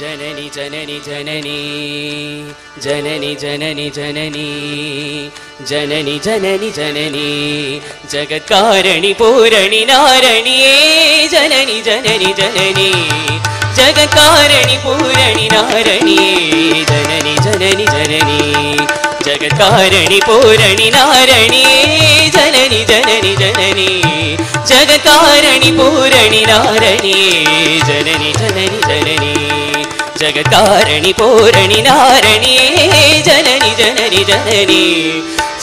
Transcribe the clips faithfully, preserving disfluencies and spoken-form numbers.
ஜனனி ஜனனி ஜனனி ஜனனி ஜனனி ஜனனி ஜனனி ஜனனி ஜனனி ஜகத்காரணி பூரணி நாரணியே ஜனனி ஜனனி ஜனனி ஜகத்காரணி பூரணி நாரணியே ஜனனி ஜனனி ஜனனி ஜகத்காரணி பூரணி நாரணியே ஜனனி ஜனனி ஜனனி ஜகத்காரணி பூரணி நாரணியே ஜனனி ஜனனி ஜனனி ஜகத்காரணி பூரணி நாரணியே ஜனனி ஜனனி ஜனனி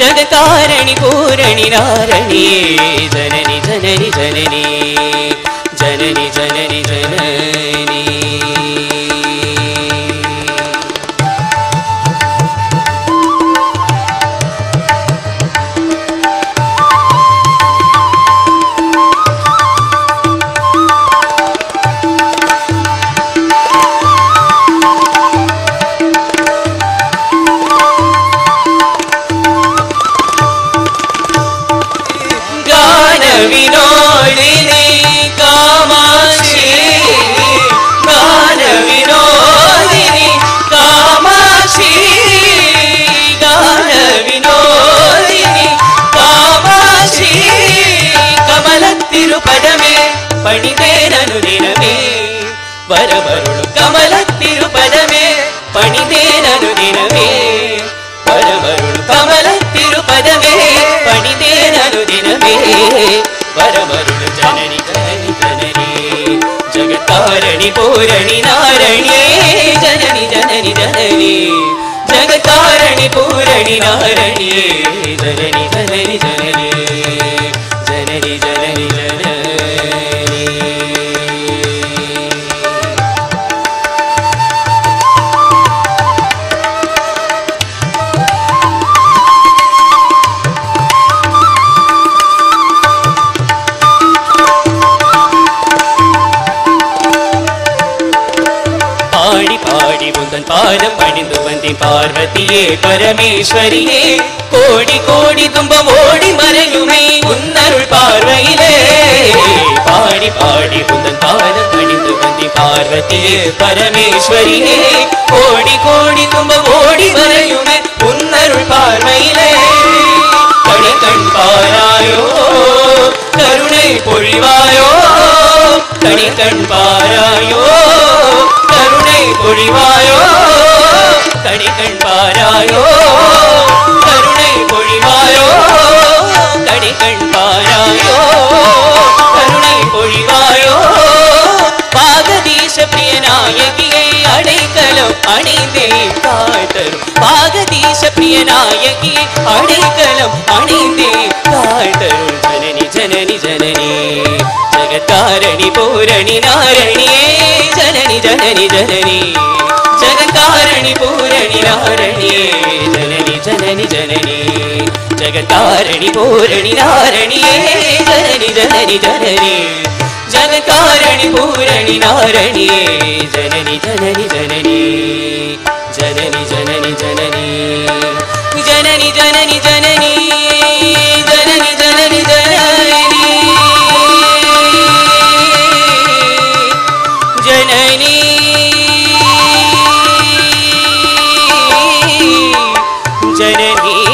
ஜகத்காரணி பூரணி நாரணியே ஜனனி ஜனனி ஜனனி ஜனனி ஜனனி ஜனனி. ஜகத்காரணி பூரணி நாரணியே ஜனனி ஜனனி ஜனனி ஜகத்காரணி பூரணி நாரணியே ஜனனி ஜனனி ஜனனி ஜனனி ஜனனி ஜனனி. பாதம் பணிந்து வந்தேன் பார்வதியே பரமேஸ்வரியே, கோடி கோடி துன்பம் ஓடி மறையுமே உன்னருள் பார்வையிலே. பாடி பாடி உந்தன் பாதம் பணிந்து வந்தேன் பார்வதியே பரமேஸ்வரியே, கோடி கோடி துன்பம் ஓடி மறையுமே உன்னருள் பார்வையிலே. கண் கண் பாராயோ கருணை பொழிவாயோ, கண் கண் பாராயோ கருணை பொழிவாயோ, கணி கண் பாராயோ கருணை பொழிவாயோ, கணி கண் பாராயோ கருணை பொழிவாயோ. பாகதீச பிரிய நாயகியை அடைக்கலம் அணிந்தே தாய் தரும், பாகதீச பிரிய நாயகியை அடைக்கலம் அணிந்தே தாய் தரும். ஜனனி ஜனனி ஜனனி ஜகத்காரணி பூரணி நாரணியே ஜனனி ஜனனி ஜனனி ஜகத்காரணி பூரணி நாரணியே ஜனனி ஜனனி ஜனனி ஜகத்காரணி பூரணி நாரணியே ஜனனி ஜனனி ஜனனி ஜகத்காரணி பூரணி நாரணியே ஜனனி ஜனனி ஜனனி ஜனனி ஜனனி ஜனனி ஜனனி ஜனனி ஜனனி ஜனனி ஜனனி ஜனனி ஜனனி ஜனனி.